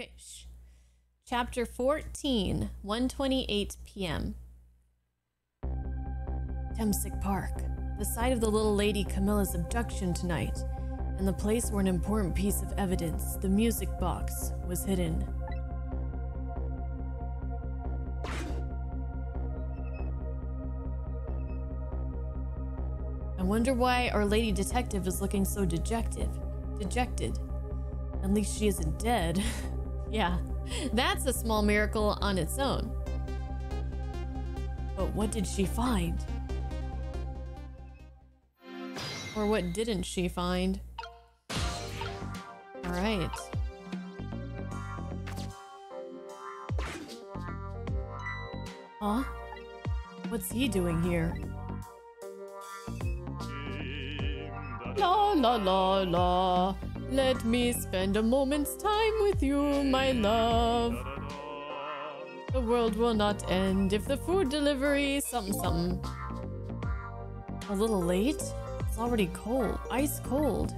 Okay, shh. Chapter 14, 1:28 p.m. Temsik Park, the site of the little lady Camilla's abduction tonight, and the place where an important piece of evidence, the music box, was hidden. I wonder why our lady detective is looking so dejected. At least she isn't dead. Yeah, that's a small miracle on its own. But what did she find? Or what didn't she find? All right. Huh? What's he doing here? La la la la. Let me spend a moment's time with you, my love. The world will not end if the food delivery something. A little late? It's already cold. Ice cold.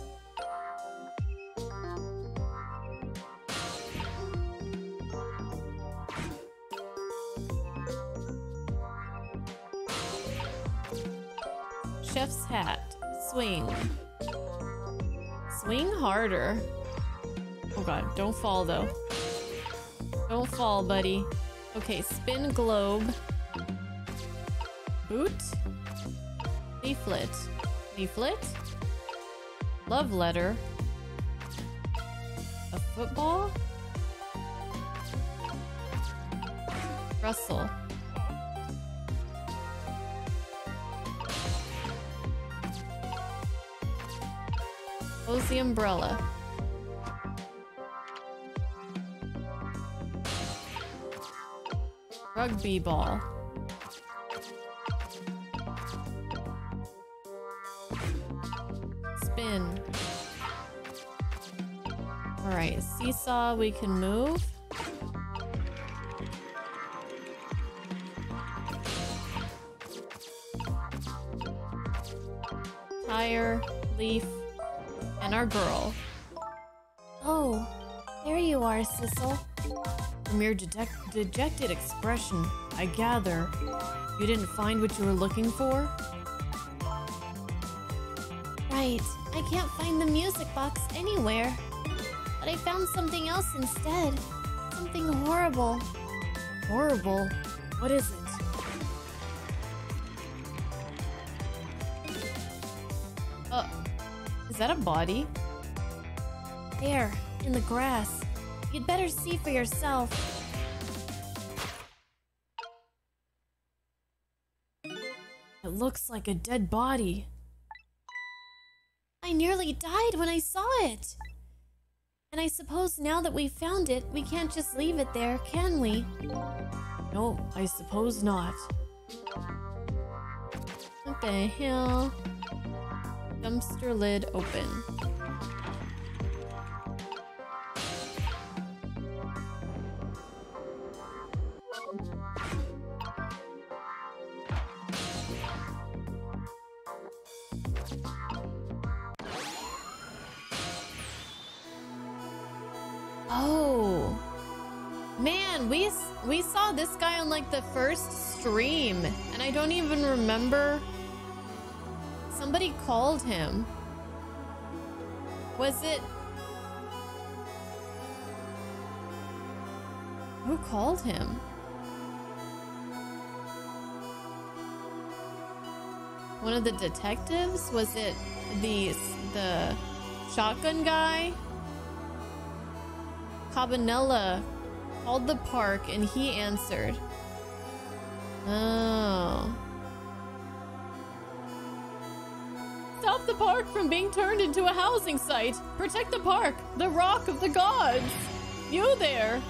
Chef's hat. Swing. Swing harder. Oh god, don't fall though. Don't fall, buddy. Okay, spin globe. Boot. Leaflet. Leaflet. Love letter. A football. Russell. Close the umbrella. Rugby ball. Spin. All right, seesaw we can move. Tire, leaf. And our girl. Oh, there you are, Sissel. A mere dejected expression, I gather. You didn't find what you were looking for? Right. I can't find the music box anywhere. But I found something else instead. Something horrible. Horrible? What is it? Is that a body? There, in the grass. You'd better see for yourself. It looks like a dead body. I nearly died when I saw it. And I suppose now that we've found it, we can't just leave it there, can we? No, I suppose not. What the hell? Dumpster lid open. Oh man, we saw this guy on like the first stream, and I don't even remember. Somebody called him. Was it... Who called him? One of the detectives? Was it the shotgun guy? Cabanela called the park and he answered. Oh... Stop the park from being turned into a housing site. Protect the park, the rock of the gods. You there.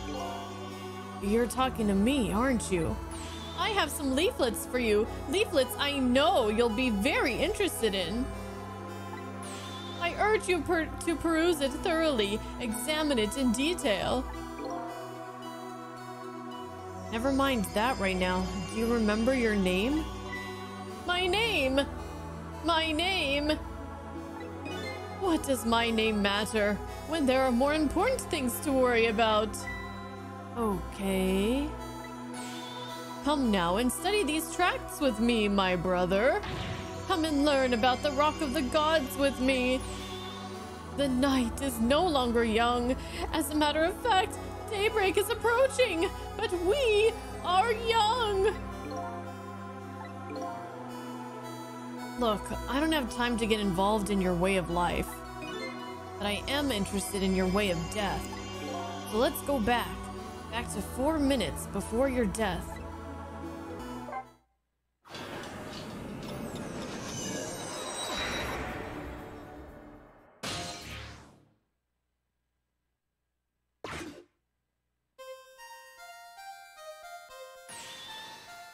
You're talking to me, aren't you? I have some leaflets for you. Leaflets I know you'll be very interested in. I urge you to peruse it thoroughly. Examine it in detail. Never mind that right now. Do you remember your name? My name! My name! What does my name matter when there are more important things to worry about? Okay. Come now and study these tracts with me, my brother. Come and learn about the Rock of the Gods with me. The night is no longer young. As a matter of fact, daybreak is approaching, but we are young. Look, I don't have time to get involved in your way of life, but I am interested in your way of death. So let's go back to 4 minutes before your death.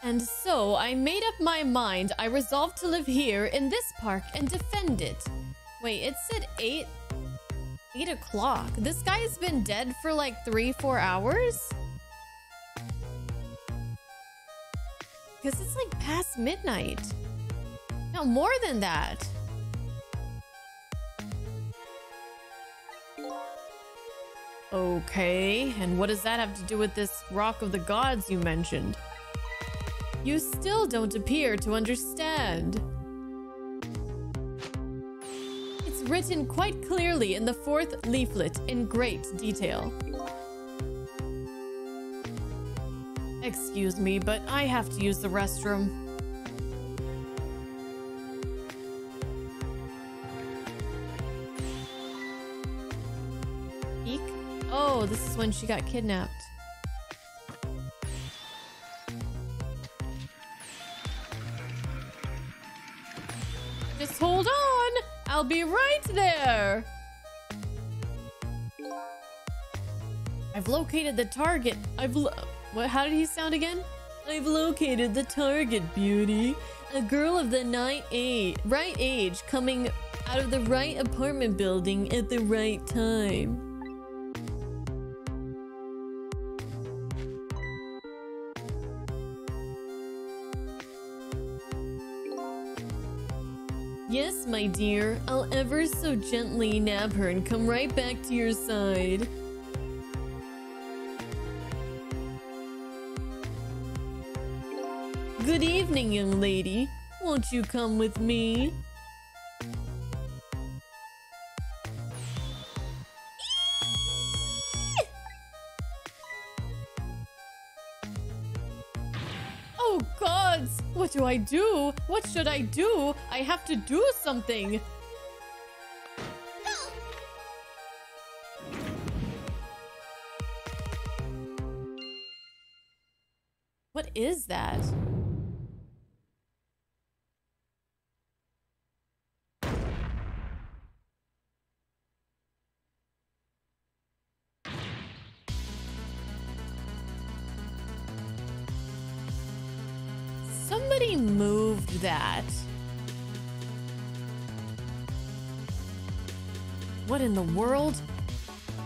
And so I made up my mind. I resolved to live here in this park and defend it. Wait, it said 8 o'clock. This guy's been dead for like 3-4 hours? Because it's like past midnight. No, more than that. Okay, and what does that have to do with this Rock of the Gods you mentioned? You still don't appear to understand. It's written quite clearly in the 4th leaflet in great detail. Excuse me, but I have to use the restroom. Eek. Oh, this is when she got kidnapped. Hold on, I'll be right there. I've located the target. What? How did he sound again? I've located the target, beauty. A girl of the right age coming out of the right apartment building at the right time. Yes, my dear, I'll ever so gently nab her and come right back to your side. Good evening, young lady. Won't you come with me? What do I do? What should I do? I have to do something. No. What is that? Somebody moved that. What in the world?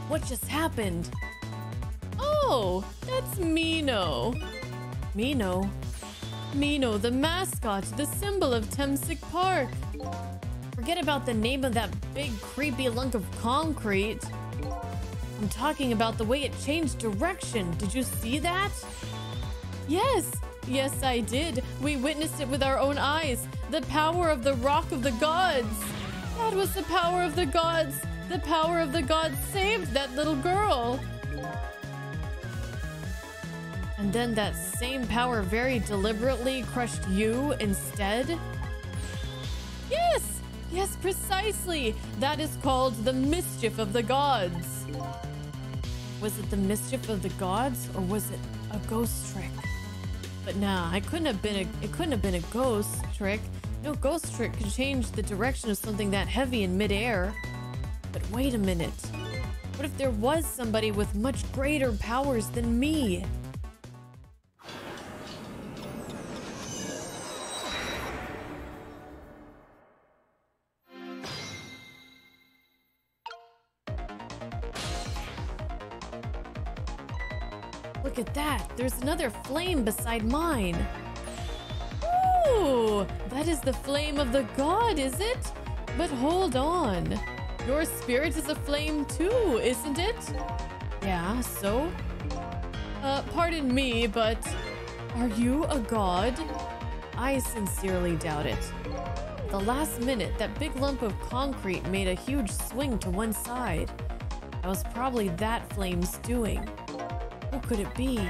What just happened? Oh, that's Mino. Mino, the mascot, the symbol of Temsik Park. Forget about the name of that big creepy lunk of concrete. I'm talking about the way it changed direction. Did you see that? Yes, I did. We witnessed it with our own eyes. The power of the Rock of the Gods. That was the power of the gods. The power of the gods saved that little girl. And then that same power very deliberately crushed you instead? Yes, precisely. That is called the mischief of the gods. Was it the mischief of the gods, or was it a ghost trick? But nah, it couldn't have been a ghost trick. No ghost trick could change the direction of something that heavy in midair. But wait a minute. What if there was somebody with much greater powers than me? Look at that! There's another flame beside mine! Ooh! That is the flame of the god, is it? But hold on! Your spirit is aflame too, isn't it? Yeah, so? Pardon me, but are you a god? I sincerely doubt it. At the last minute, that big lump of concrete made a huge swing to one side. That was probably that flame's doing. Who could it be?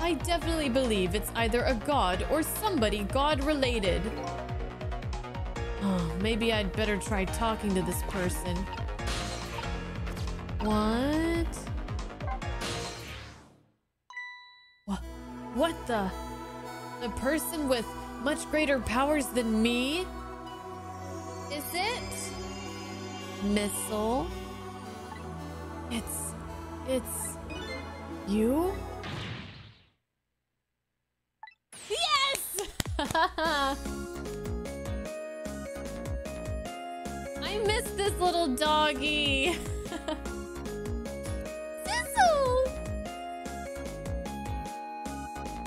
I definitely believe it's either a god or somebody god-related. Oh, maybe I'd better try talking to this person. What? What the? The person with much greater powers than me? Is it? Missile? It's... you? Yes! I miss this little doggy! Sissel!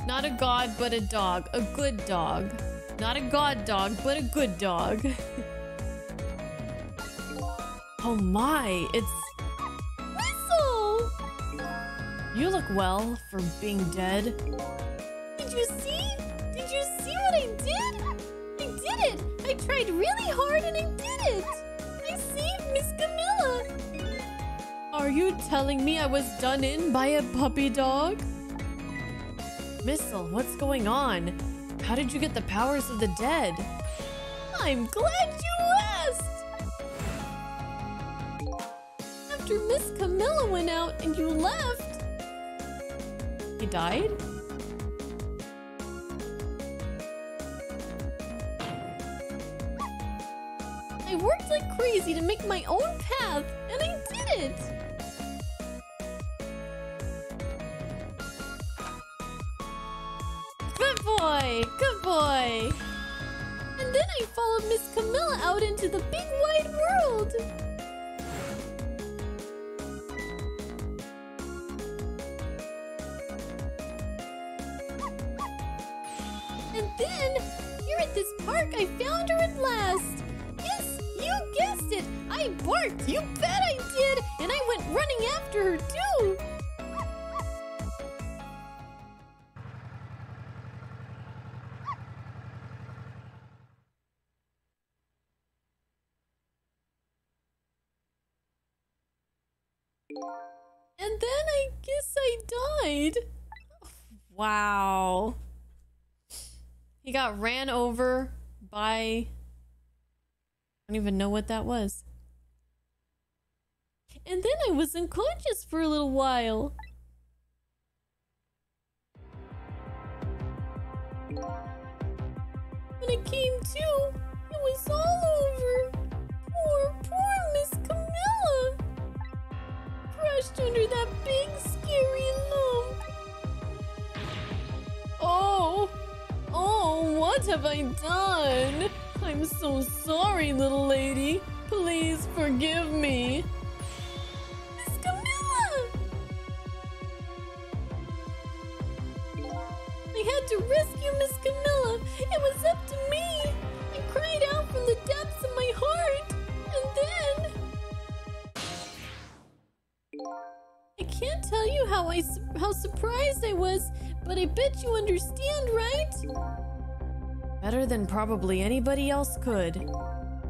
Not a god, but a dog. A good dog. Not a god dog, but a good dog. Oh my, it's... You look well for being dead. Did you see? Did you see what I did? I did it! I tried really hard and I did it! I saved Miss Camilla! Are you telling me I was done in by a puppy dog? Missile, what's going on? How did you get the powers of the dead? I'm glad you asked! After Miss Camilla went out and you left, he died? I worked like crazy to make my own path, and I did it! Good boy! Good boy! And then I followed Miss Camilla out into the big wide world! Then, here at this park, I found her at last! Yes, you guessed it! I barked! You bet I did! And I went running after her, too! And then I guess I died! Wow... He got ran over by... I don't even know what that was. And then I was unconscious for a little while. When it came to, it was all over. Poor, poor Miss Camilla. Crushed under that big, scary lump. Oh... Oh, what have I done? I'm so sorry, little lady. Please forgive me. Miss Camilla! I had to rescue Miss Camilla. It was up to me. I cried out from the depths of my heart. And then... I can't tell you how surprised I was, but I bet you understand, right? Better than probably anybody else could.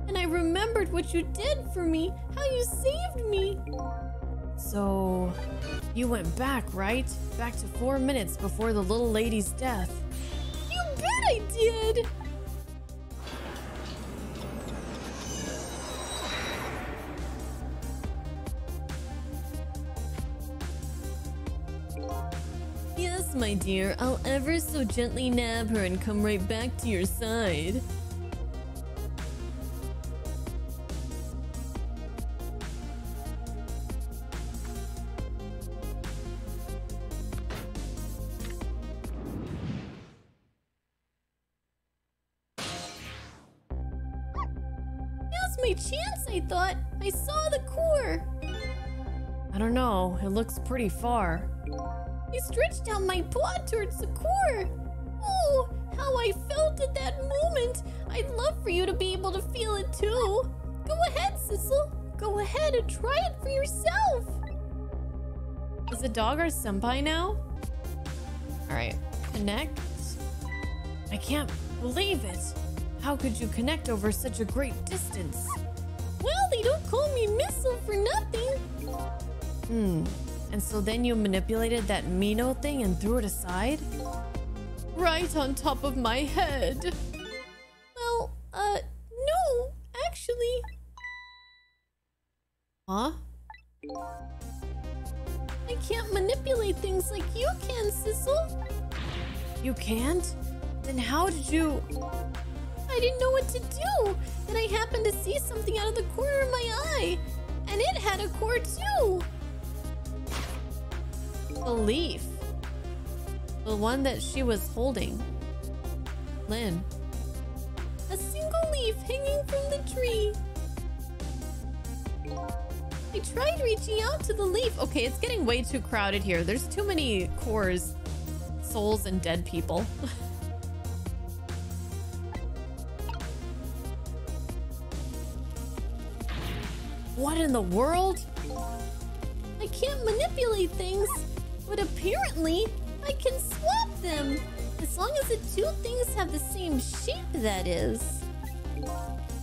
And I remembered what you did for me, how you saved me. So, you went back, right? Back to 4 minutes before the little lady's death. You bet I did! Yes, my dear, I'll ever so gently nab her and come right back to your side. Now's my chance, I thought. I saw the core. I don't know. It looks pretty far. I stretched out my paw towards the core. Oh, how I felt at that moment. I'd love for you to be able to feel it too. Go ahead, Sissel. Go ahead and try it for yourself. Is the dog our senpai now? All right, connect. I can't believe it. How could you connect over such a great distance? Well, they don't call me Missile for nothing. And so then you manipulated that Mino thing and threw it aside? Right on top of my head. Well, no, actually. Huh? I can't manipulate things like you can, Sissel. You can't? Then how did you... I didn't know what to do. And I happened to see something out of the corner of my eye. And it had a core too. The leaf. The one that she was holding. Lynn. A single leaf hanging from the tree. I tried reaching out to the leaf. Okay, it's getting way too crowded here. There's too many cores, souls, and dead people. What in the world? I can't manipulate things, but apparently I can swap them. As long as the two things have the same shape, that is.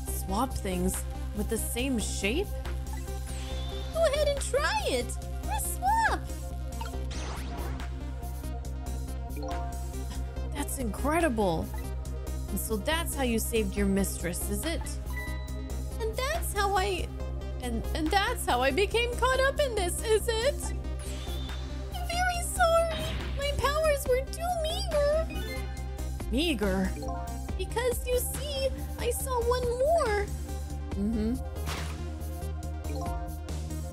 Swap things with the same shape? Go ahead and try it. Press swap. That's incredible. And so that's how you saved your mistress, is it? And that's how I... And that's how I became caught up in this, is it? I'm very sorry. My powers were too meager. Meager? Because, you see, I saw one more.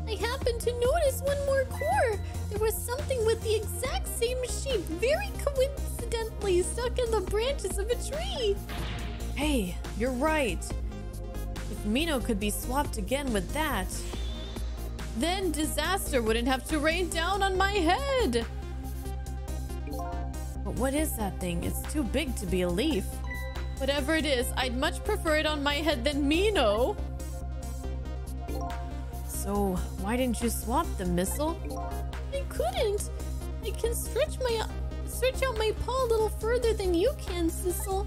I happened to notice one more core. There was something with the exact same shape, very coincidentally stuck in the branches of a tree. Hey, you're right. If Mino could be swapped again with that, then disaster wouldn't have to rain down on my head. But what is that thing? It's too big to be a leaf. Whatever it is, I'd much prefer it on my head than Mino. So why didn't you swap the Missile? I couldn't. I can stretch out my paw a little further than you can, Sissel.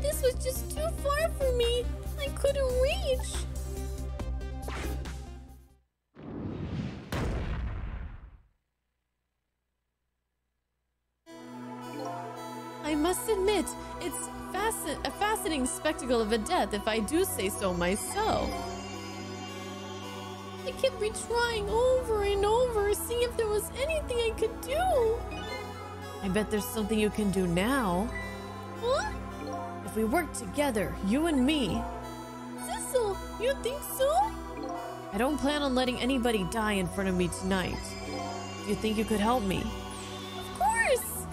This was just too far for me. I couldn't reach. I must admit, it's a fascinating spectacle of a death, if I do say so myself. I kept retrying over and over, seeing if there was anything I could do. I bet there's something you can do now. Huh? If we work together, you and me. Sissel, you think so? I don't plan on letting anybody die in front of me tonight. Do you think you could help me? Of course!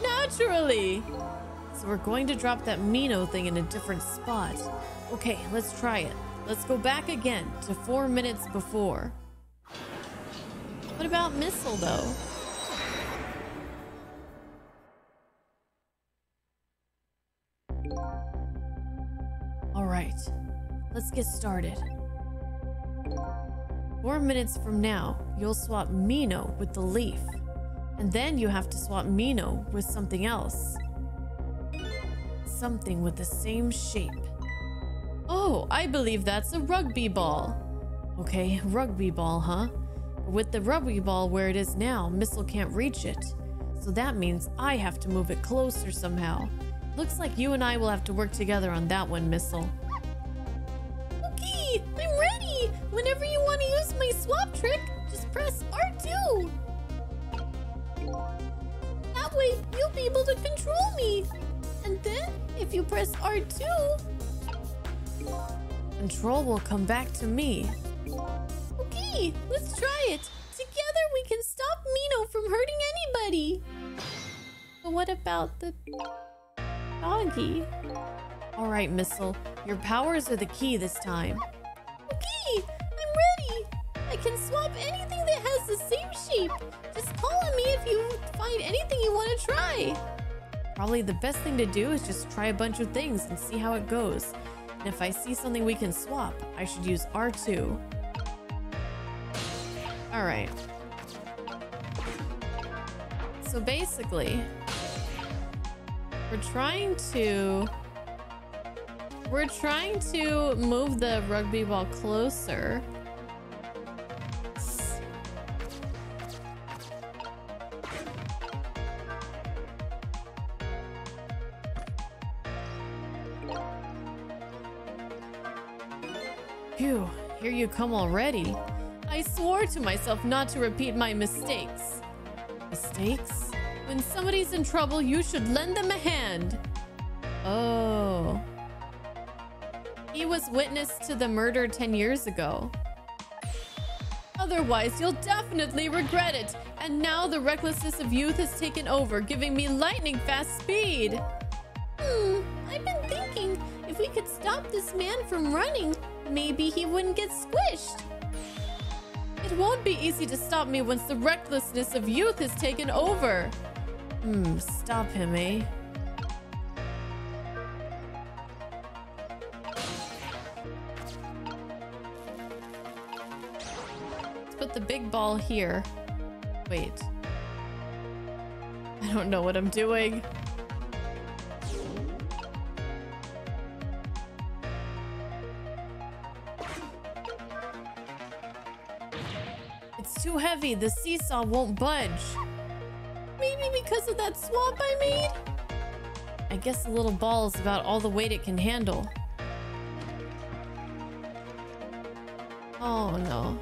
Naturally! So we're going to drop that Mino thing in a different spot. Okay, let's try it. Let's go back again to 4 minutes before. What about Missile, though? Alright, let's get started. 4 minutes from now, you'll swap Mino with the leaf. And then you have to swap Mino with something else. Something with the same shape. Oh, I believe that's a rugby ball. Okay, rugby ball, huh? But with the rugby ball where it is now, Missile can't reach it. So that means I have to move it closer somehow. Looks like you and I will have to work together on that one, Missile. Okay, I'm ready! Whenever you want to use my swap trick, just press R2! That way, you'll be able to control me! And then, if you press R2... control will come back to me. Okay, let's try it! Together we can stop Mino from hurting anybody! But what about the... doggy. Alright, Missile. Your powers are the key this time. Okay! I'm ready! I can swap anything that has the same shape. Just call on me if you find anything you want to try. Probably the best thing to do is just try a bunch of things and see how it goes. And if I see something we can swap, I should use R2. Alright. So basically, we're trying to move the rugby ball closer. Phew, here you come already. I swore to myself not to repeat my mistakes. Mistakes? When somebody's in trouble, you should lend them a hand. Oh. He was witness to the murder 10 years ago. Otherwise, you'll definitely regret it. And now the recklessness of youth has taken over, giving me lightning fast speed. I've been thinking, if we could stop this man from running, maybe he wouldn't get squished. It won't be easy to stop me once the recklessness of youth has taken over. Stop him, eh? Let's put the big ball here. Wait. I don't know what I'm doing. Too heavy, the seesaw won't budge. Maybe because of that swap I made? I guess the little ball is about all the weight it can handle. Oh no.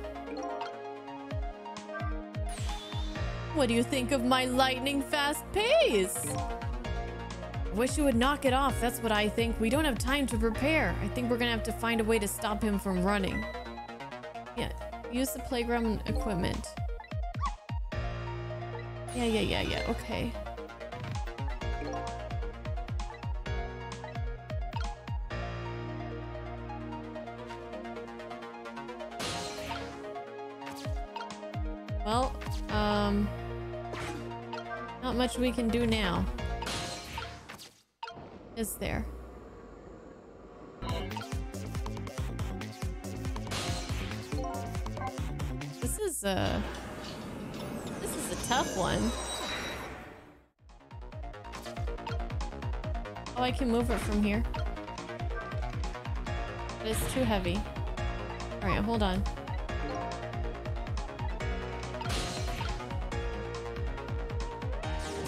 What do you think of my lightning fast pace? I wish you would knock it off, that's what I think. We don't have time to prepare. I think we're gonna have to find a way to stop him from running. Yeah. Use the playground equipment. Yeah, okay. Well, not much we can do now, is there? This is a tough one. Oh, I can move it from here. But it's too heavy. All right, hold on.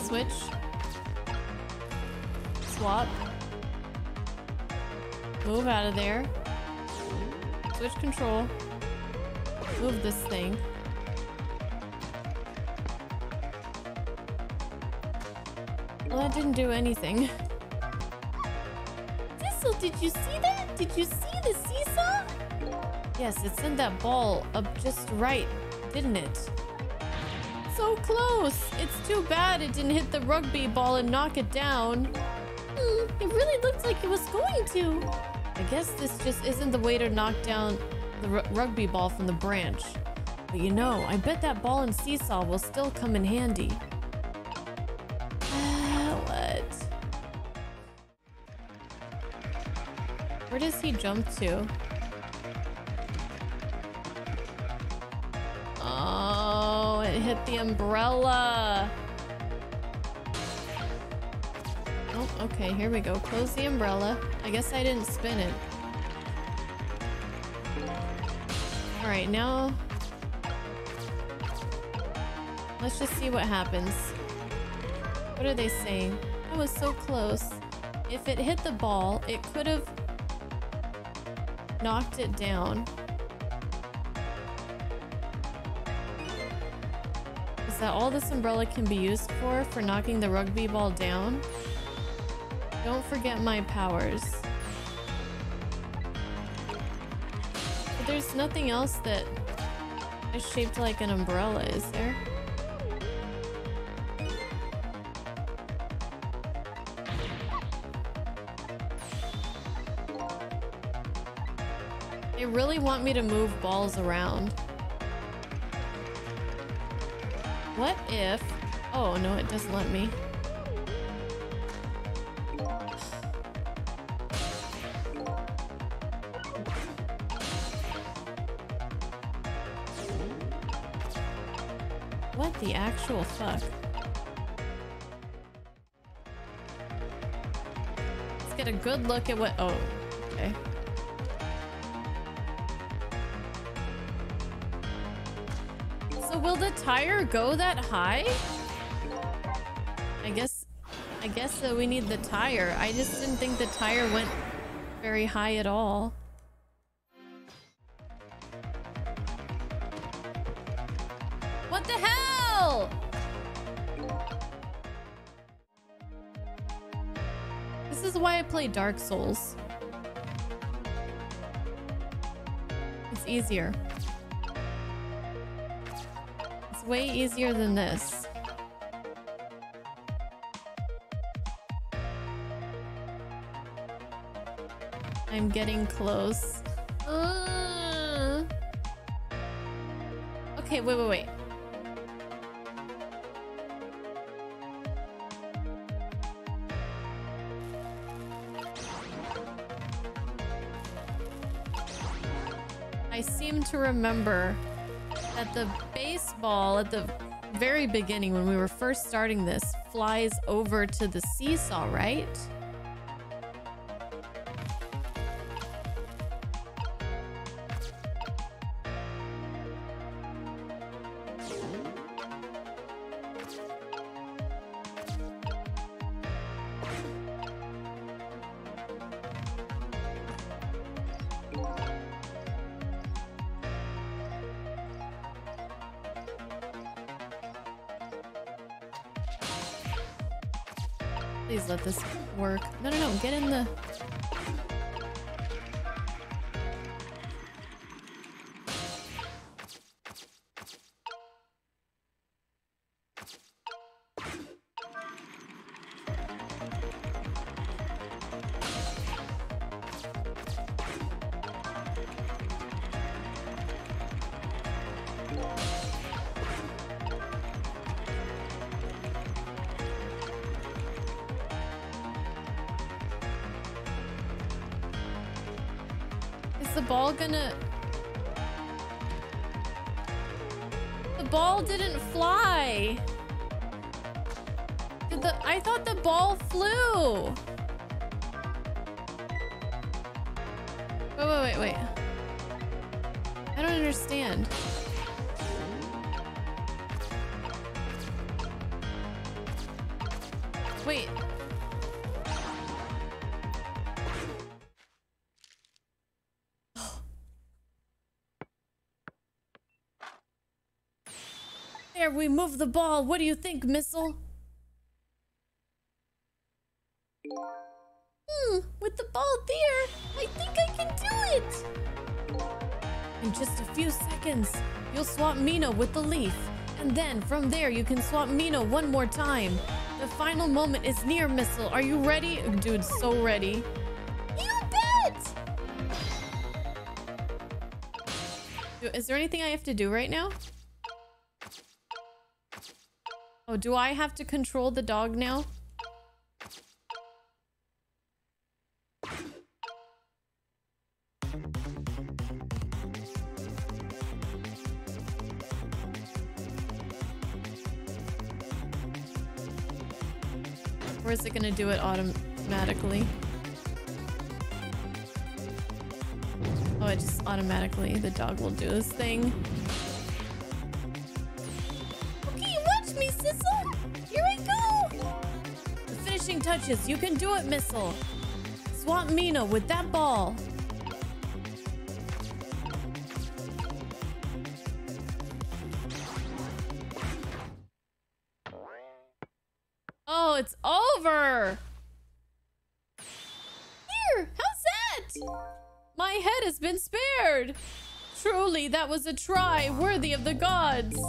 Switch. Swap. Move out of there. Switch control. Move this thing. Well, that didn't do anything. Sissel, did you see that? Did you see the seesaw? Yes, it sent that ball up just right, didn't it? So close! It's too bad it didn't hit the rugby ball and knock it down. It really looked like it was going to. I guess this just isn't the way to knock down the rugby ball from the branch. But you know, I bet that ball and seesaw will still come in handy. Where does he jump to? Oh, it hit the umbrella. Oh, okay, here we go. Close the umbrella. I guess I didn't spin it. All right, now let's just see what happens. What are they saying? That was so close. If it hit the ball, it could have knocked it down. Is that all this umbrella can be used for? For knocking the rugby ball down? Don't forget my powers. But there's nothing else that is shaped like an umbrella, is there? Really want me to move balls around. What if... Oh, no, it doesn't let me. What the actual fuck? Let's get a good look at what... Oh, okay. So will the tire go that high? I guess so. We need the tire. I just didn't think the tire went very high at all. What the hell? This is why I play Dark Souls. It's easier. It's way easier than this. I'm getting close. Okay, wait. I seem to remember that the baseball at the very beginning when we were first starting this flies over to the seesaw, right? Let this work. No, get in the... The ball didn't fly. I thought the ball flew. Wait. I don't understand. Wait. We move the ball. What do you think, Missile? With the ball there, I think I can do it! In just a few seconds, you'll swap Mino with the leaf. And then, from there, you can swap Mino one more time. The final moment is near, Missile. Are you ready? Dude, so ready. You bet! Is there anything I have to do right now? Oh, do I have to control the dog now? Or is it gonna do it automatically? Oh, it just automatically, the dog will do this thing. Sissel, here I go! The finishing touches. You can do it, Missile. Swap Mino with that ball. Oh, it's over! Here, how's that? My head has been spared. Truly, that was a try worthy of the gods.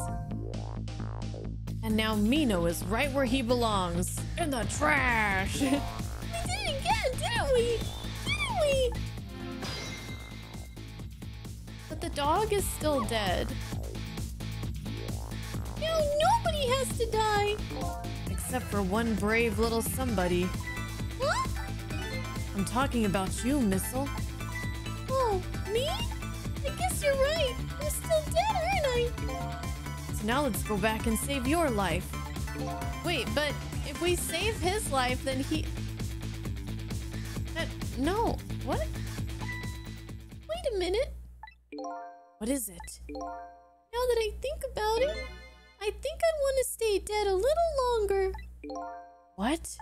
And now Mino is right where he belongs. In the trash! We did it again, didn't we? But the dog is still dead. Now nobody has to die! Except for one brave little somebody. Huh? I'm talking about you, Missile. Oh, me? I guess you're right. I'm still dead, aren't I? Now let's go back and save your life. Wait, but if we save his life, then he... No, what? Wait a minute. What is it? Now that I think about it, I think I want to stay dead a little longer. What?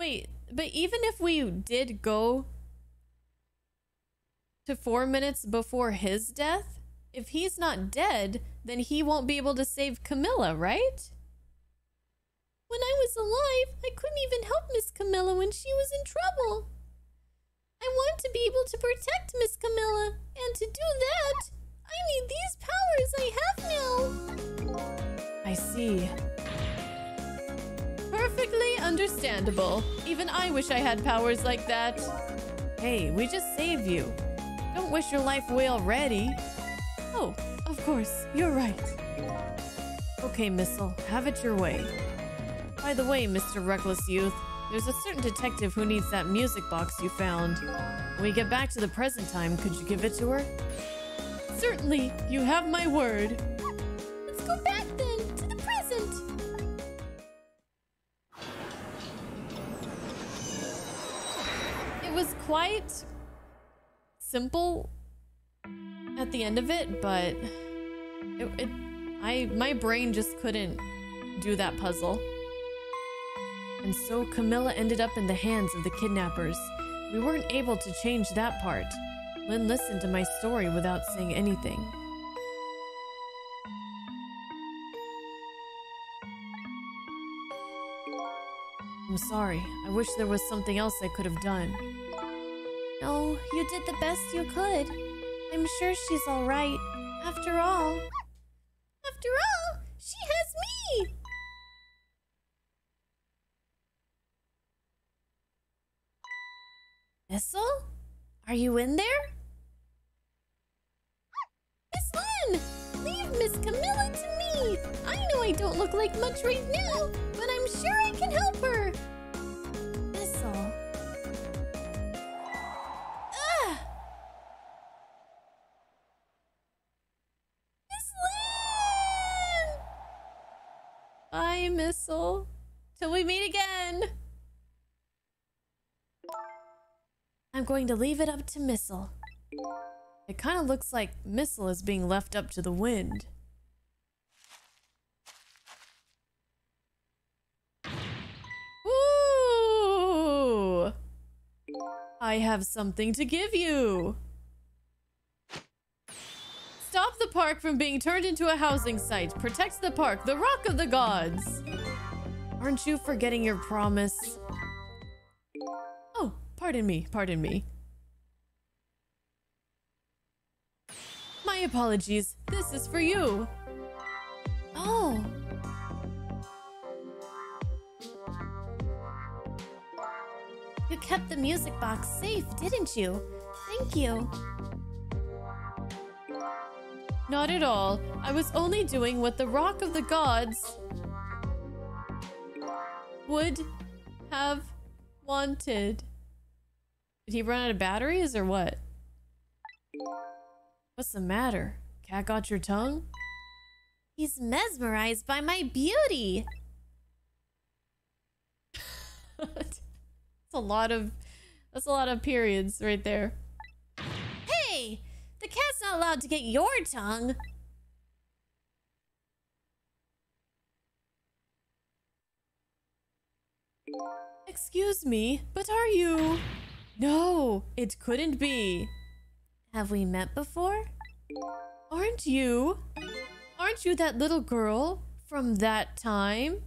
Wait, but even if we did go to 4 minutes before his death, if he's not dead, then he won't be able to save Camilla, right? When I was alive, I couldn't even help Miss Camilla when she was in trouble. I want to be able to protect Miss Camilla, and to do that, I need these powers I have now. I see. Perfectly understandable. Even I wish I had powers like that. Hey, we just saved you. Don't wish your life away already. Oh, of course, you're right. Okay, Missile, have it your way. By the way, Mr. Reckless Youth, there's a certain detective who needs that music box you found. When we get back to the present time, could you give it to her? Certainly, you have my word. Let's go back then, to the present. It was quite simple at the end of it, but my brain just couldn't do that puzzle. And so Camilla ended up in the hands of the kidnappers. We weren't able to change that part. Lynn listened to my story without saying anything. I'm sorry. I wish there was something else I could have done. No, you did the best you could. I'm sure she's all right. After all, she has me! Missile? Are you in there? Miss Lynn! Leave Miss Camilla to me! I know I don't look like much right now, but I'm sure I can help her! Missile... Ugh! Miss Lynn! Bye, Missile. Till we meet again! I'm going to leave it up to Missile. It kind of looks like Missile is being left up to the wind. Ooh! I have something to give you! Stop the park from being turned into a housing site. Protect the park, the rock of the gods! Aren't you forgetting your promise? Pardon me. My apologies. This is for you. Oh. You kept the music box safe, didn't you? Thank you. Not at all. I was only doing what the Rock of the Gods would have wanted. Did he run out of batteries or what? What's the matter? Cat got your tongue? He's mesmerized by my beauty. That's a lot of periods right there. Hey! The cat's not allowed to get your tongue. Excuse me, but are you... No, it couldn't be. Have we met before? Aren't you that little girl from that time?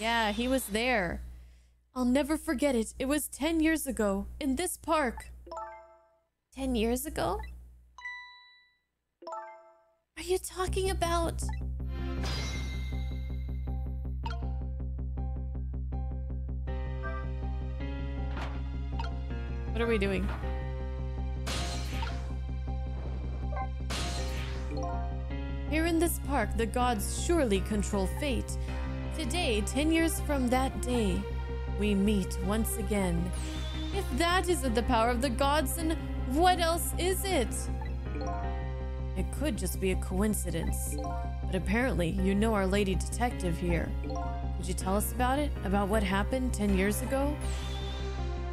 Yeah, he was there. I'll never forget it. It was 10 years ago in this park. 10 years ago? Are you talking about... What are we doing? Here in this park, the gods surely control fate. Today, 10 years from that day, we meet once again. If that isn't the power of the gods, then what else is it? It could just be a coincidence. But apparently, you know our lady detective here. Could you tell us about it? About what happened 10 years ago?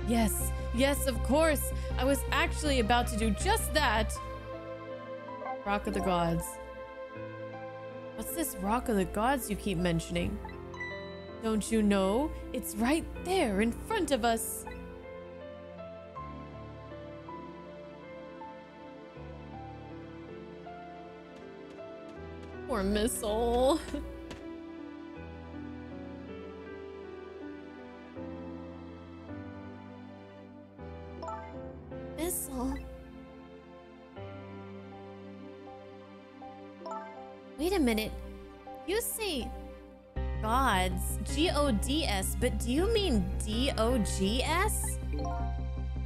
Yes, yes, of course. I was actually about to do just that. Rock of the Gods. What's this Rock of the Gods you keep mentioning? Don't you know? It's right there in front of us. Poor Missile. Missile. Wait a minute. You say gods, G-O-D-S, but do you mean D-O-G-S?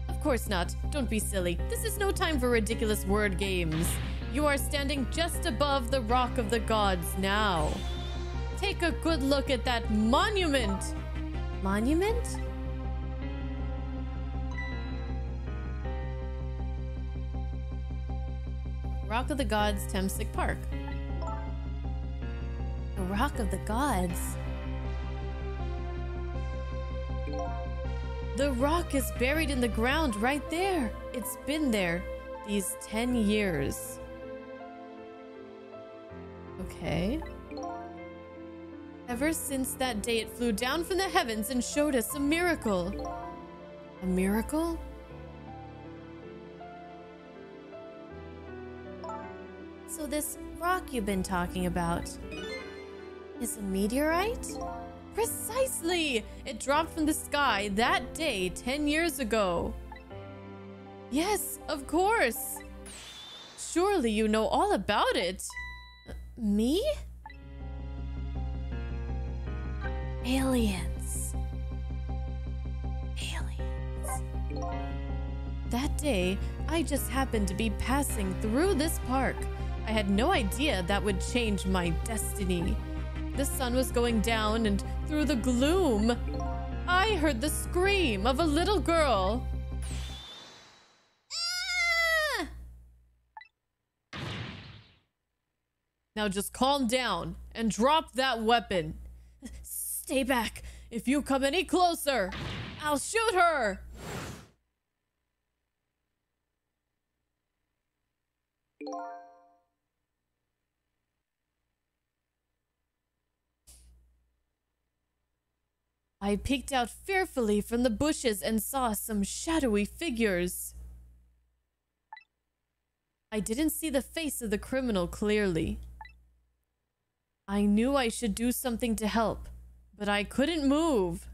Of course not. Don't be silly. This is no time for ridiculous word games. You are standing just above the Rock of the Gods now. Take a good look at that monument. Monument? Rock of the Gods, Temsik Park. The Rock of the Gods? The rock is buried in the ground right there. It's been there these 10 years. Okay. Ever since that day, it flew down from the heavens and showed us a miracle. A miracle? So this rock you've been talking about is a meteorite? Precisely! It dropped from the sky that day 10 years ago. Yes, of course! Surely you know all about it. Me? Aliens. Aliens. That day, I just happened to be passing through this park. I had no idea that would change my destiny. The sun was going down, and through the gloom, I heard the scream of a little girl. Now just calm down and drop that weapon. Stay back. If you come any closer, I'll shoot her. I peeked out fearfully from the bushes and saw some shadowy figures. I didn't see the face of the criminal clearly. I knew I should do something to help, but I couldn't move.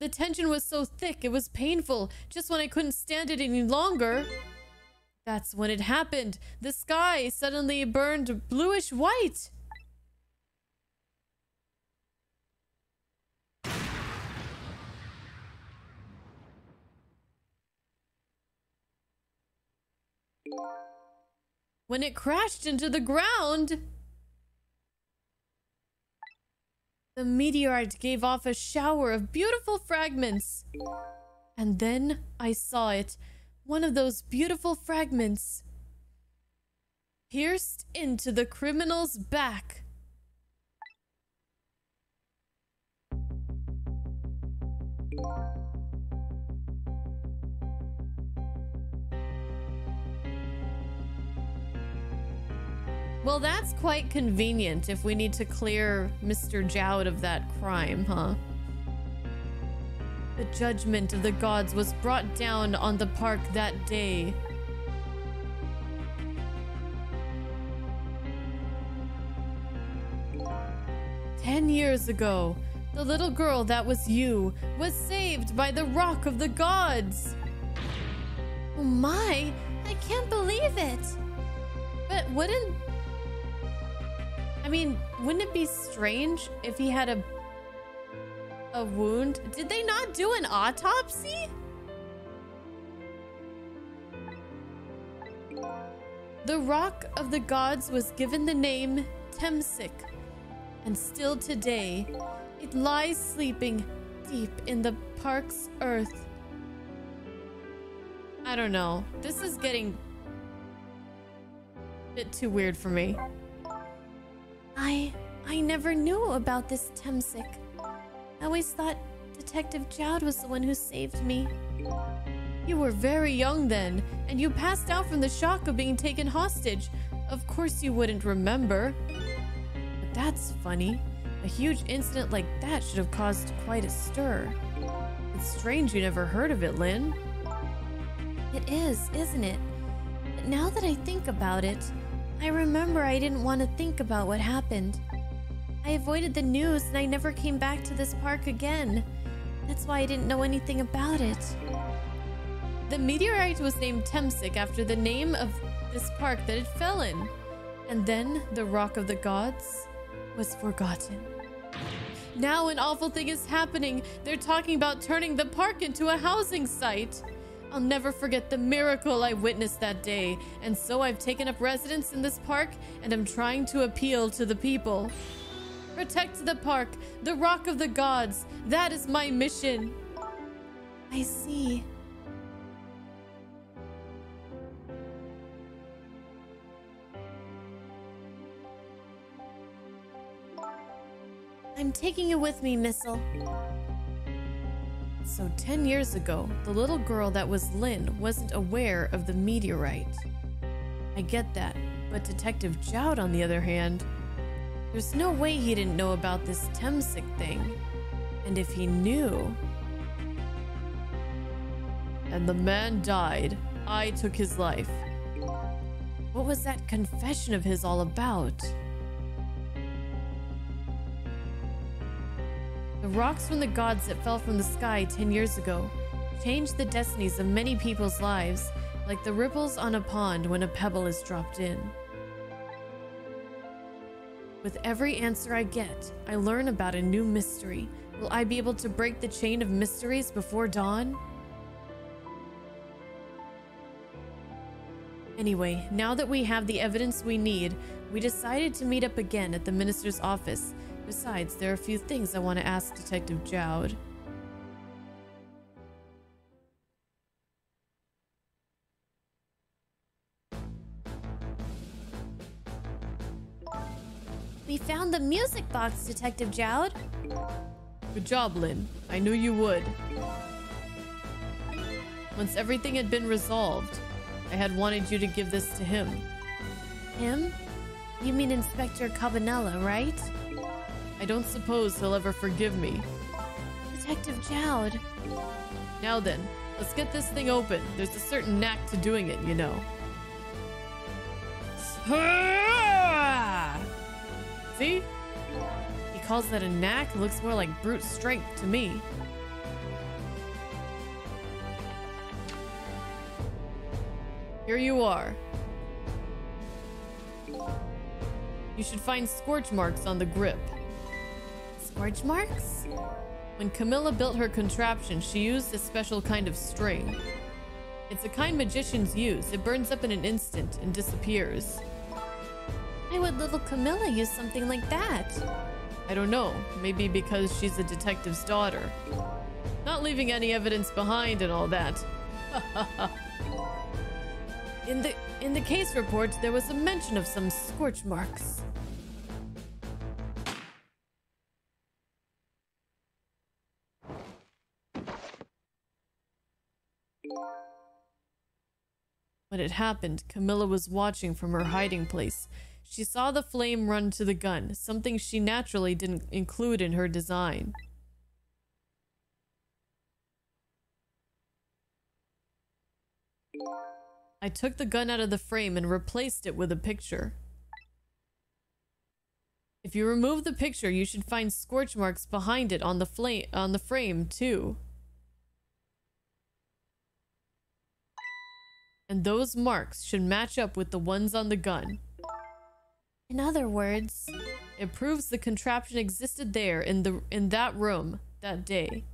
The tension was so thick, it was painful. Just when I couldn't stand it any longer, that's when it happened. The sky suddenly burned bluish white. When it crashed into the ground, the meteorite gave off a shower of beautiful fragments. And then I saw it, one of those beautiful fragments, pierced into the criminal's back. Well, that's quite convenient if we need to clear Mr. Jowd of that crime, huh? The judgment of the gods was brought down on the park that day. Ten years ago, the little girl that was you was saved by the Rock of the Gods. Oh my, I can't believe it. But wouldn't it be strange if he had a wound? Did they not do an autopsy? The Rock of the Gods was given the name Temsik, and still today, it lies sleeping deep in the park's earth. I don't know. This is getting a bit too weird for me. I never knew about this Temsik. I always thought Detective Jowd was the one who saved me. You were very young then, and you passed out from the shock of being taken hostage. Of course you wouldn't remember. But that's funny. A huge incident like that should have caused quite a stir. It's strange you never heard of it, Lynn. It is, isn't it? But now that I think about it, I remember I didn't want to think about what happened. I avoided the news and I never came back to this park again. That's why I didn't know anything about it. The meteorite was named Temsik after the name of this park that it fell in. And then the Rock of the Gods was forgotten. Now an awful thing is happening. They're talking about turning the park into a housing site. I'll never forget the miracle I witnessed that day. And so I've taken up residence in this park and I'm trying to appeal to the people. Protect the park, the Rock of the Gods. That is my mission. I see. I'm taking you with me, Missile. So 10 years ago, the little girl that was Lynn wasn't aware of the meteorite. I get that, but Detective Jowd, on the other hand, there's no way he didn't know about this Temsik thing. And if he knew... And the man died. I took his life. What was that confession of his all about? The rocks from the gods that fell from the sky 10 years ago changed the destinies of many people's lives, like the ripples on a pond when a pebble is dropped in. With every answer I get, I learn about a new mystery. Will I be able to break the chain of mysteries before dawn? Anyway, now that we have the evidence we need, we decided to meet up again at the minister's office. Besides, there are a few things I want to ask Detective Jowd. We found the music box, Detective Jowd. Good job, Lynn. I knew you would. Once everything had been resolved, I had wanted you to give this to him. Him? You mean Inspector Cabanela, right? I don't suppose he'll ever forgive me. Detective Jowd. Now then, let's get this thing open. There's a certain knack to doing it, you know. See? He calls that a knack. Looks more like brute strength to me. Here you are. You should find scorch marks on the grip. Scorch marks? When Camilla built her contraption, she used a special kind of string. It's a kind magicians use. It burns up in an instant and disappears. Why would little Camilla use something like that? I don't know. Maybe because she's a detective's daughter. Not leaving any evidence behind and all that. In the case report, there was a mention of some scorch marks. When it happened, Camilla was watching from her hiding place. She saw the flame run to the gun, something she naturally didn't include in her design. I took the gun out of the frame and replaced it with a picture. If you remove the picture, you should find scorch marks behind it on the frame too. And those marks should match up with the ones on the gun. In other words, it proves the contraption existed there in that room that day.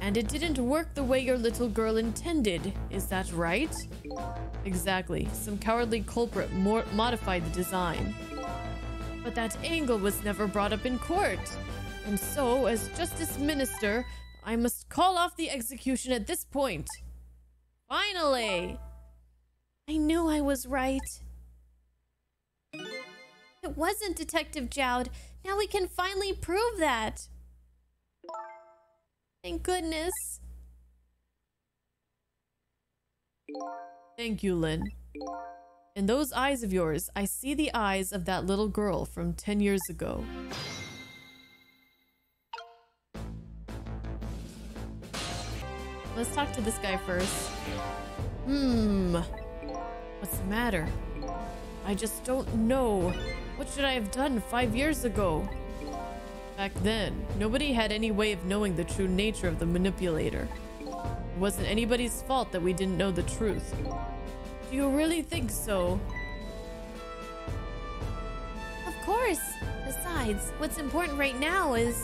And it didn't work the way your little girl intended, is that right? Exactly. Some cowardly culprit modified the design. But that angle was never brought up in court. And so, as Justice Minister, I must call off the execution at this point. Finally! I knew I was right. It wasn't Detective Jowd. Now we can finally prove that. Thank goodness. Thank you, Lynn. In those eyes of yours, I see the eyes of that little girl from 10 years ago. Let's talk to this guy first. What's the matter? I just don't know. What should I have done 5 years ago? Back then, nobody had any way of knowing the true nature of the manipulator. It wasn't anybody's fault that we didn't know the truth. Do you really think so? Of course. Besides, what's important right now is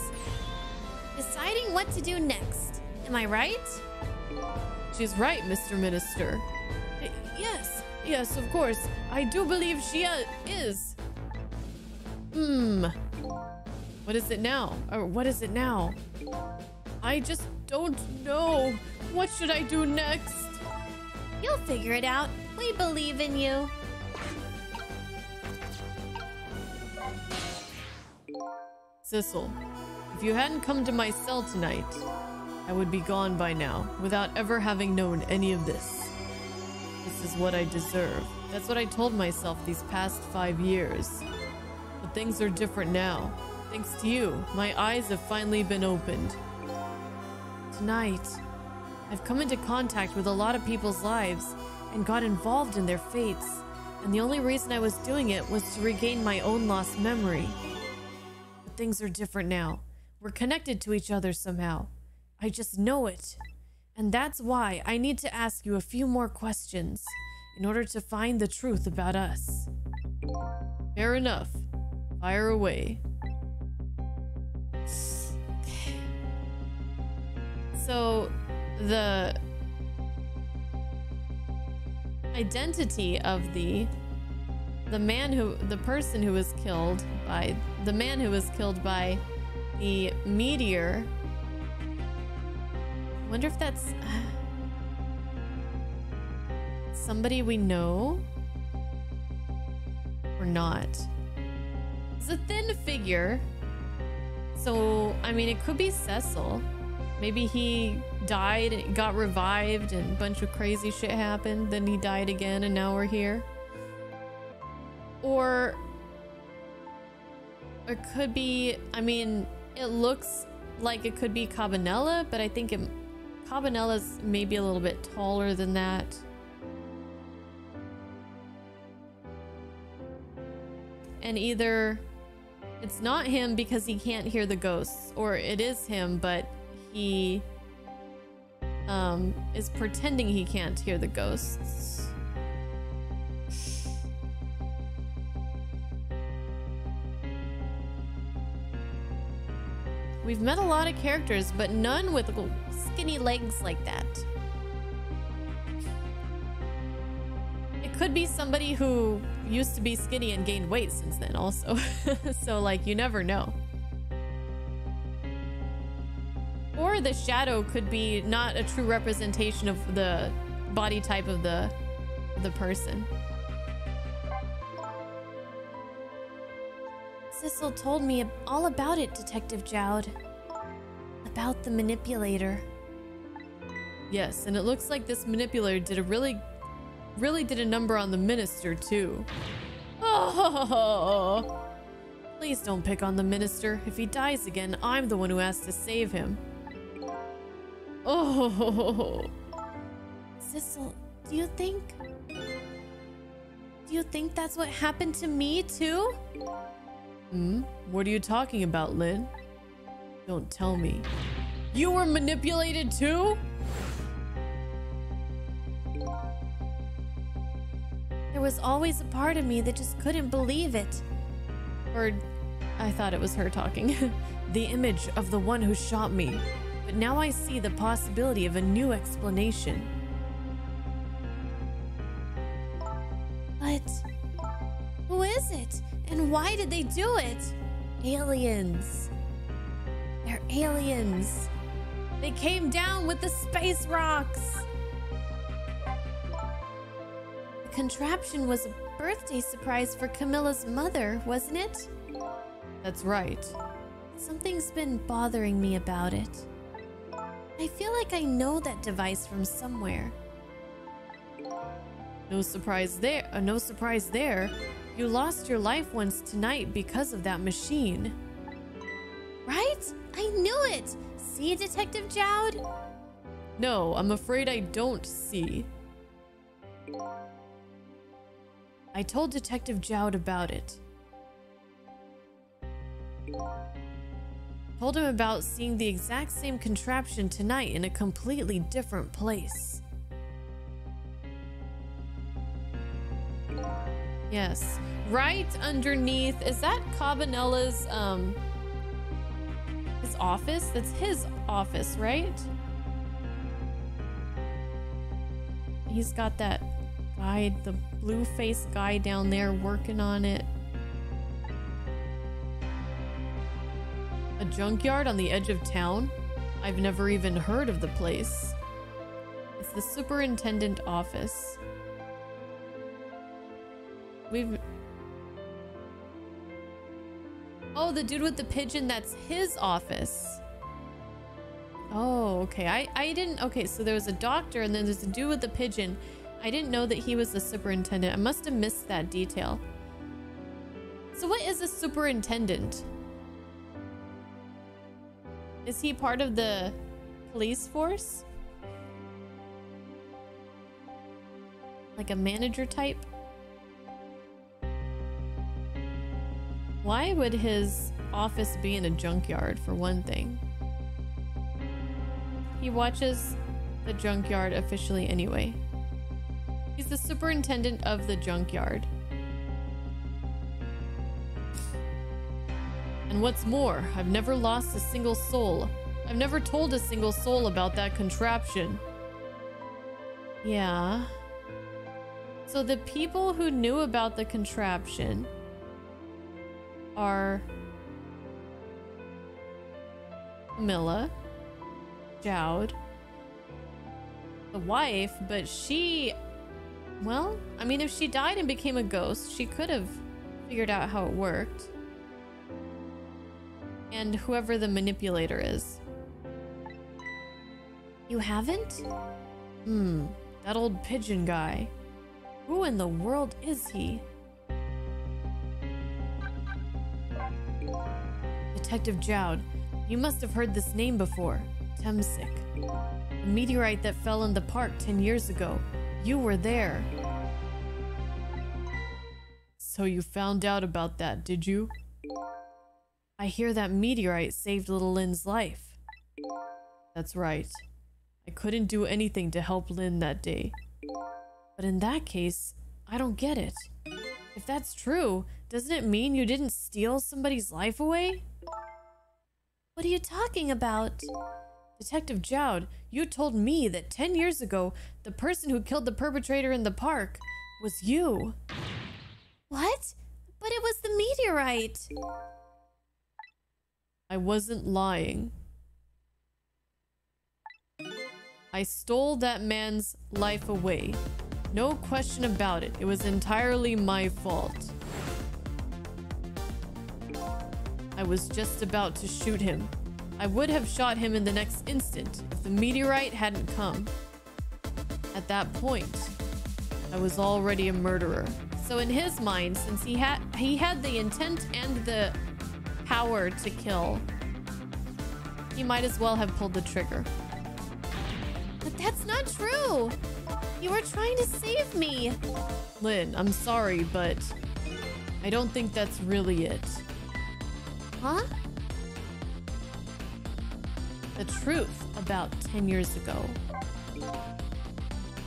deciding what to do next. Am I right? She's right, Mr. Minister. Yes, of course. I do believe she is. What is it now? I just don't know. What should I do next? You'll figure it out. We believe in you. Sissel, if you hadn't come to my cell tonight, I would be gone by now without ever having known any of this. This is what I deserve. That's what I told myself these past 5 years. But things are different now. Thanks to you, my eyes have finally been opened. Tonight, I've come into contact with a lot of people's lives and got involved in their fates. And the only reason I was doing it was to regain my own lost memory. But things are different now. We're connected to each other somehow. I just know it. And that's why I need to ask you a few more questions in order to find the truth about us. Fair enough. Fire away. So, the identity of the man who was killed by the meteor. I wonder if that's somebody we know or not. It's a thin figure. So, I mean, it could be Sissel. Maybe he died, got revived, and a bunch of crazy shit happened. Then he died again, and now we're here. Or it could be, I mean, it looks like it could be Cabanela, but I think Cabanela's maybe a little bit taller than that. And either it's not him because he can't hear the ghosts, or it is him, but he is pretending he can't hear the ghosts. We've met a lot of characters, but none with skinny legs like that. It could be somebody who used to be skinny and gained weight since then also. So, like, you never know. Or the shadow could be not a true representation of the body type of the person. Sissel told me all about it, Detective Jowd. About the manipulator. Yes, and it looks like this manipulator did a really did a number on the minister too. Oh! Please don't pick on the minister. If he dies again, I'm the one who has to save him. Oh, Sissel, do you think that's what happened to me too? What are you talking about, Lynn? Don't tell me. You were manipulated too? There was always a part of me that just couldn't believe it. Or, I thought it was her talking. The image of the one who shot me. But now I see the possibility of a new explanation. But who is it? And why did they do it? Aliens. They're aliens. They came down with the space rocks. The contraption was a birthday surprise for Camilla's mother, wasn't it? That's right. Something's been bothering me about it. I feel like I know that device from somewhere. No surprise there. You lost your life once tonight because of that machine. Right? I knew it! See, Detective Jowd? No, I'm afraid I don't see. I told Detective Jowd about it. Told him about seeing the exact same contraption tonight in a completely different place. Yes, right underneath. Is that Cabanela's, his office? That's his office, right? He's got that guy, the blue-faced guy down there working on it. A junkyard on the edge of town? I've never even heard of the place. It's the superintendent's office. Oh, the dude with the pigeon, that's his office. Oh, okay. I didn't... Okay, so there was a doctor and then there's a dude with the pigeon. I didn't know that he was the superintendent. I must have missed that detail. So what is a superintendent? Is he part of the police force? Like a manager type? Why would his office be in a junkyard, for one thing? He watches the junkyard officially anyway. He's the superintendent of the junkyard. And what's more, I've never lost a single soul. I've never told a single soul about that contraption. Yeah. So the people who knew about the contraption are Camilla, Jowd, the wife, but she, well, I mean, if she died and became a ghost, she could have figured out how it worked. And whoever the manipulator is. You haven't? That old pigeon guy. Who in the world is he? Detective Jowd, you must have heard this name before. Temsik. The meteorite that fell in the park 10 years ago. You were there. So you found out about that, did you? I hear that meteorite saved little Lynn's life. That's right. I couldn't do anything to help Lynn that day. But in that case, I don't get it. If that's true, doesn't it mean you didn't steal somebody's life away? What are you talking about? Detective Jowd, you told me that 10 years ago, the person who killed the perpetrator in the park was you. What? But it was the meteorite. I wasn't lying. I stole that man's life away. No question about it. It was entirely my fault. I was just about to shoot him. I would have shot him in the next instant if the meteorite hadn't come. At that point, I was already a murderer. So in his mind, since he had the intent and the power to kill, he might as well have pulled the trigger. But that's not true! You were trying to save me! Lynn, I'm sorry, but I don't think that's really it. Huh? The truth about 10 years ago.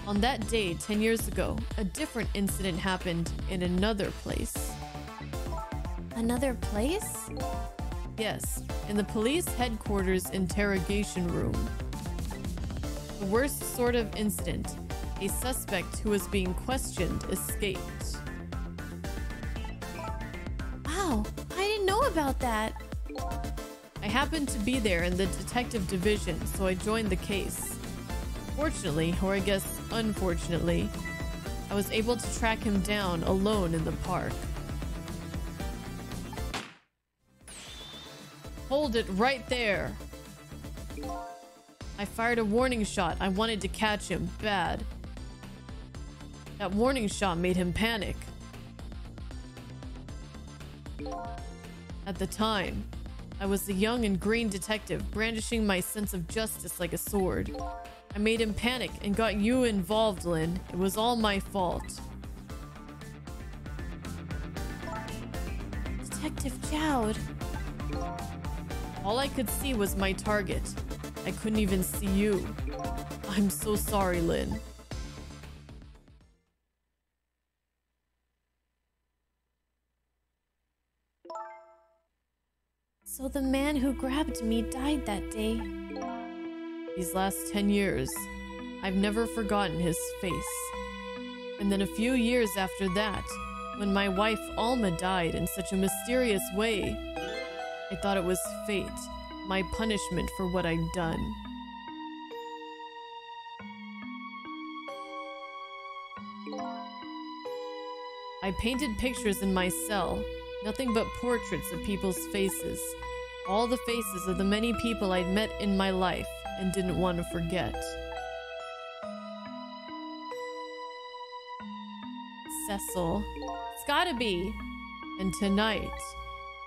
On that day, 10 years ago, a different incident happened in another place. Another place? Yes, in the police headquarters interrogation room. The worst sort of incident. A suspect who was being questioned escaped. Wow, I didn't know about that. I happened to be there in the detective division, so I joined the case. Fortunately, or I guess unfortunately, I was able to track him down alone in the park. Hold it right there! I fired a warning shot. I wanted to catch him bad. That warning shot made him panic. At the time, I was a young and green detective, brandishing my sense of justice like a sword. I made him panic and got you involved, Lynn. It was all my fault. Detective Jowd. All I could see was my target. I couldn't even see you. I'm so sorry, Lynn. So the man who grabbed me died that day. These last 10 years, I've never forgotten his face. And then a few years after that, when my wife Alma died in such a mysterious way, I thought it was fate, my punishment for what I'd done. I painted pictures in my cell, nothing but portraits of people's faces, all the faces of the many people I'd met in my life and didn't want to forget. Sissel. It's gotta be. And tonight,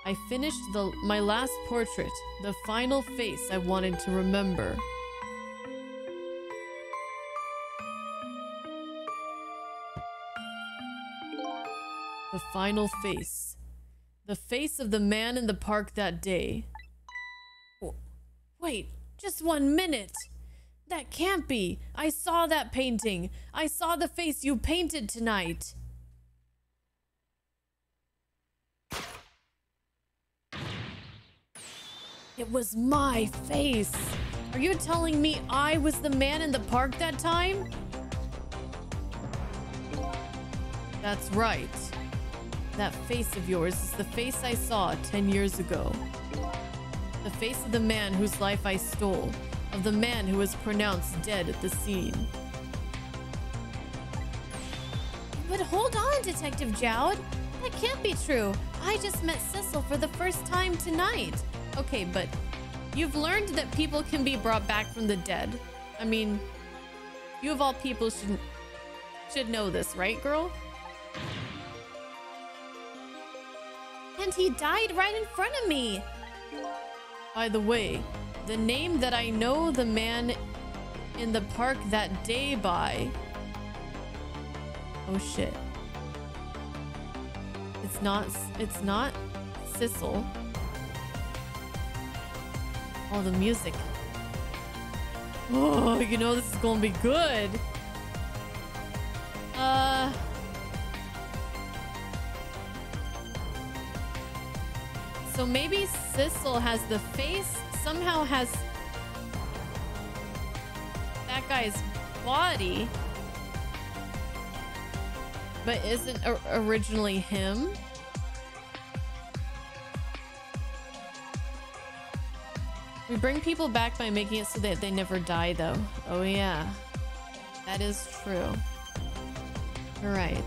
I finished my last portrait, the final face I wanted to remember. The final face. The face of the man in the park that day. Wait, just 1 minute! That can't be! I saw that painting! I saw the face you painted tonight! It was my face. Are you telling me I was the man in the park that time? That's right. That face of yours is the face I saw 10 years ago. The face of the man whose life I stole, of the man who was pronounced dead at the scene. But hold on, Detective Jowd. That can't be true. I just met Sissel for the first time tonight. Okay, but you've learned that people can be brought back from the dead. I mean, you of all people should know this, right, girl? And he died right in front of me! By the way, the name that I know the man in the park that day by... Oh shit. It's not Sissel. All the music. Oh, you know this is gonna be good. So maybe Sissel has the face, somehow has that guy's body, but isn't originally him. We bring people back by making it so that they never die, though. Oh, yeah. That is true. All right.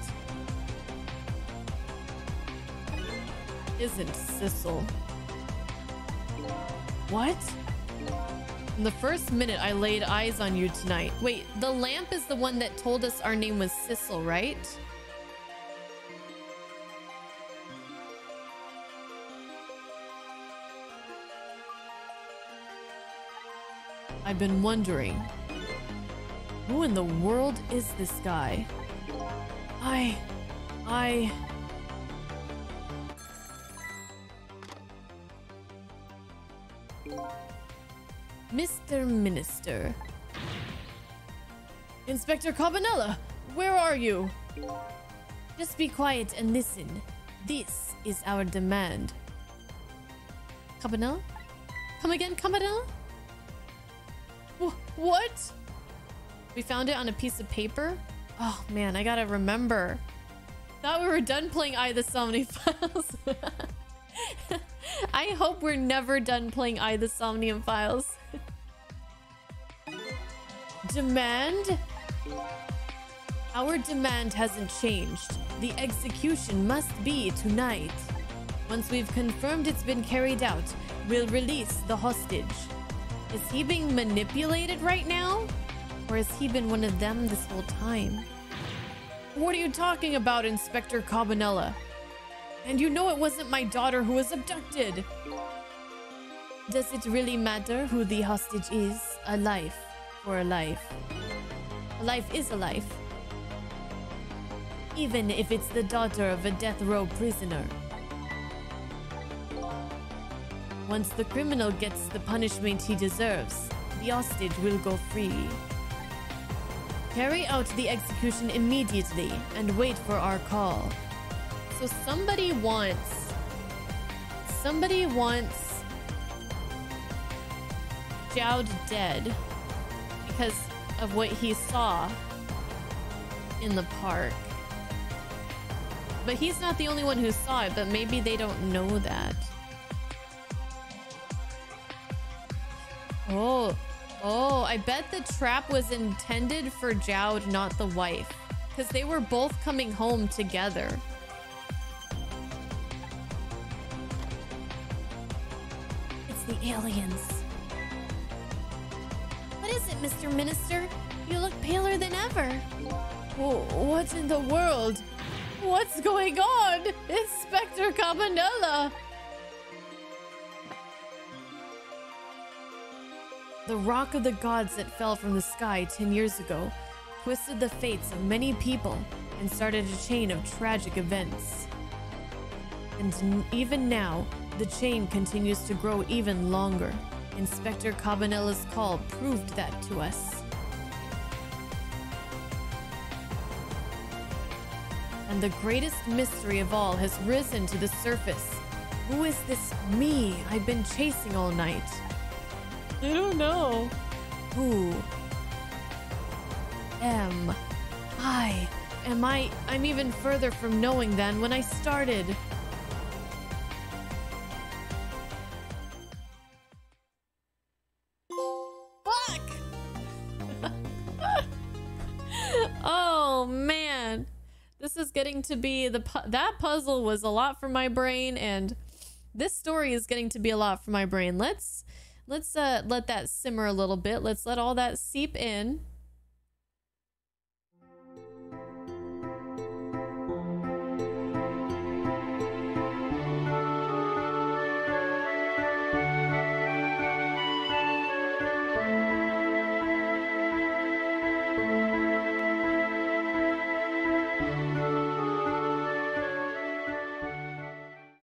Isn't Sissel. What? From the first minute I laid eyes on you tonight. Wait, the lamp is the one that told us our name was Sissel, right? I've been wondering, who in the world is this guy? I... Mr. Minister. Inspector Cabanela, where are you? Just be quiet and listen. This is our demand. Cabanela? Come again, Cabanela? What? We found it on a piece of paper? Oh man, I gotta remember. Thought we were done playing Eye of the Somnium Files. I hope we're never done playing AI: The Somnium Files. Demand? Our demand hasn't changed. The execution must be tonight. Once we've confirmed it's been carried out, we'll release the hostage. Is he being manipulated right now? Or has he been one of them this whole time? What are you talking about, Inspector Cabanela? And you know it wasn't my daughter who was abducted! Does it really matter who the hostage is? A life for a life. A life is a life. Even if it's the daughter of a death row prisoner. Once the criminal gets the punishment he deserves, the hostage will go free. Carry out the execution immediately and wait for our call. So somebody wants Jowd dead because of what he saw in the park. But he's not the only one who saw it, but maybe they don't know that. Oh, I bet the trap was intended for Jowd, not the wife. Because they were both coming home together. It's the aliens. What is it, Mr. Minister? You look paler than ever. What in the world? What's going on? Inspector Cabanela! The rock of the gods that fell from the sky 10 years ago twisted the fates of many people and started a chain of tragic events. And even now, the chain continues to grow even longer. Inspector Cabanela's call proved that to us. And the greatest mystery of all has risen to the surface. Who is this me I've been chasing all night? I don't know. Who am I? I'm even further from knowing than when I started. Fuck! Oh, man. This is getting to be that puzzle was a lot for my brain, and this story is getting to be a lot for my brain. Let's let that simmer a little bit. Let's let all that seep in.